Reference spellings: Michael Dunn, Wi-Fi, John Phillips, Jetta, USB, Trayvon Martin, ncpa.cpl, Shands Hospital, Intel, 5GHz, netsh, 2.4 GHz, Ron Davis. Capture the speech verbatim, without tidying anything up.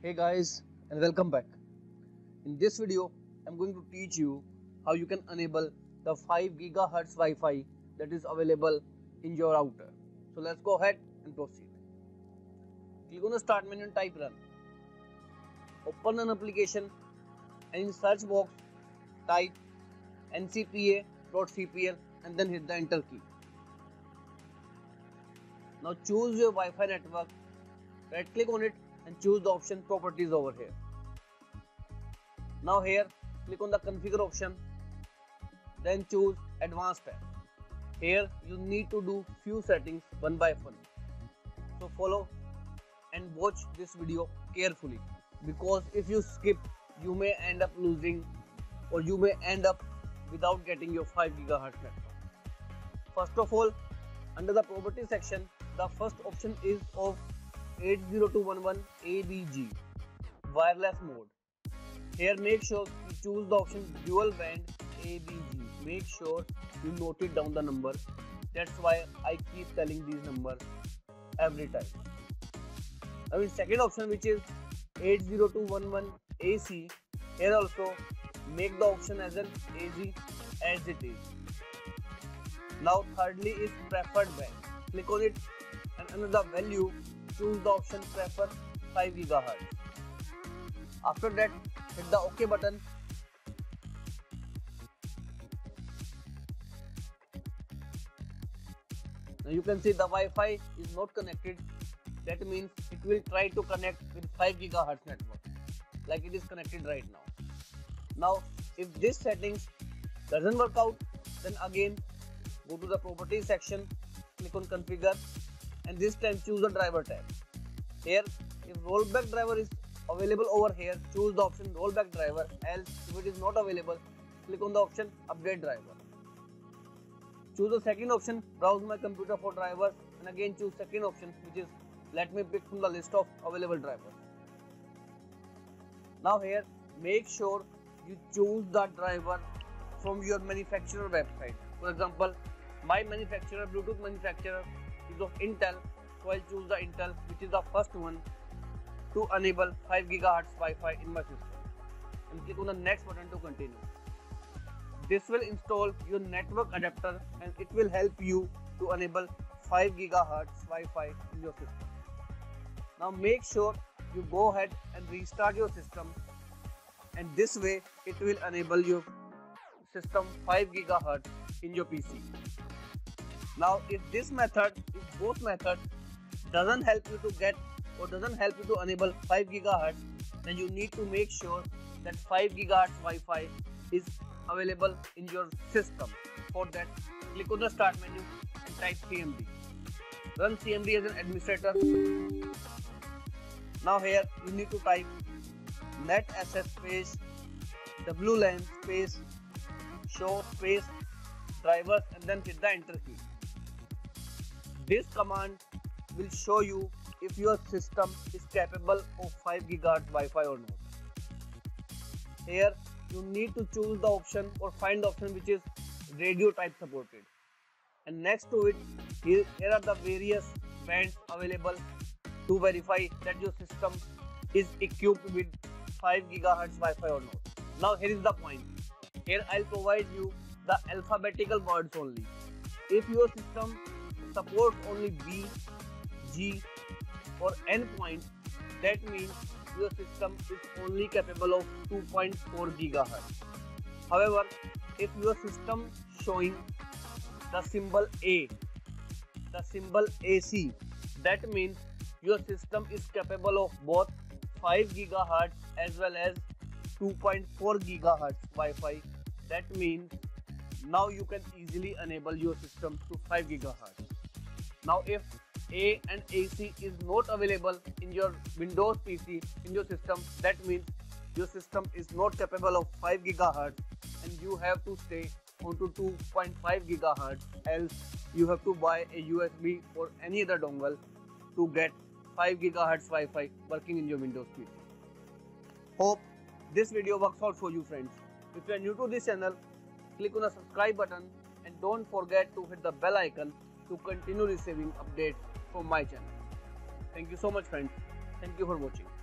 Hey guys, and welcome back. In this video, I'm going to teach you how you can enable the five gigahertz Wi-Fi that is available in your router. So let's go ahead and proceed. Click on the start menu and type run. Open an application and in search box type N C P A dot C P L and then hit the enter key. Now choose your Wi-Fi network, right click on it and choose the option properties over here. Now here click on the configure option, then choose advanced tab. Here you need to do few settings one by one. So follow and watch this video carefully, because if you skip you may end up losing or you may end up without getting your five gigahertz network. First of all, under the properties section, the first option is of eight zero two one one A B G wireless mode. Here make sure you choose the option dual band A B G. Make sure you note it down the number. That's why I keep telling these numbers every time. Now in second option, which is eight zero two one one A C, here also make the option as an A C as it is. Now thirdly is preferred band. Click on it and under the value choose the option prefer five gigahertz. After that, hit the OK button. Now you can see the Wi-Fi is not connected. That means it will try to connect with five gigahertz network, like it is connected right now. Now, if this settings doesn't work out, then again go to the properties section, click on configure, and this time choose the driver tab. Here, if rollback driver is available over here, choose the option rollback driver, else if it is not available, click on the option update driver. Choose the second option, browse my computer for drivers, and again choose second option, which is let me pick from the list of available drivers. Now here, make sure you choose the driver from your manufacturer website. For example, my manufacturer, Bluetooth manufacturer is of Intel, so I'll choose the Intel, which is the first one, to enable five gigahertz Wi-Fi in my system, and click on the next button to continue. This will install your network adapter and it will help you to enable five gigahertz Wi-Fi in your system. Now make sure you go ahead and restart your system, and this way it will enable your system five gigahertz in your P C. Now if this method, if both methods doesn't help you to get or doesn't help you to enable five gigahertz, then you need to make sure that five gigahertz Wi-Fi is available in your system. For that, click on the start menu and type C M D. Run C M D as an administrator. Now here you need to type netsh space wlan space show space drivers and then hit the enter key. This command will show you if your system is capable of five gigahertz Wi-Fi or not. Here you need to choose the option or find the option which is radio type supported, and next to it here, here are the various bands available to verify that your system is equipped with five gigahertz Wi-Fi or not. Now here is the point. Here I'll provide you the alphabetical words only. If your system supports only B, G or N points, that means your system is only capable of two point four gigahertz. However, if your system showing the symbol A, the symbol A C, that means your system is capable of both five gigahertz as well as two point four gigahertz Wi-Fi. That means now you can easily enable your system to five gigahertz. Now if A and A C is not available in your Windows P C, in your system, that means your system is not capable of five gigahertz and you have to stay on to two point five gigahertz, else you have to buy a U S B or any other dongle to get five gigahertz Wi-Fi working in your Windows P C. Hope this video works out for you, friends. If you are new to this channel, click on the subscribe button and don't forget to hit the bell icon to continue receiving updates from my channel. Thank you so much, friends. Thank you for watching.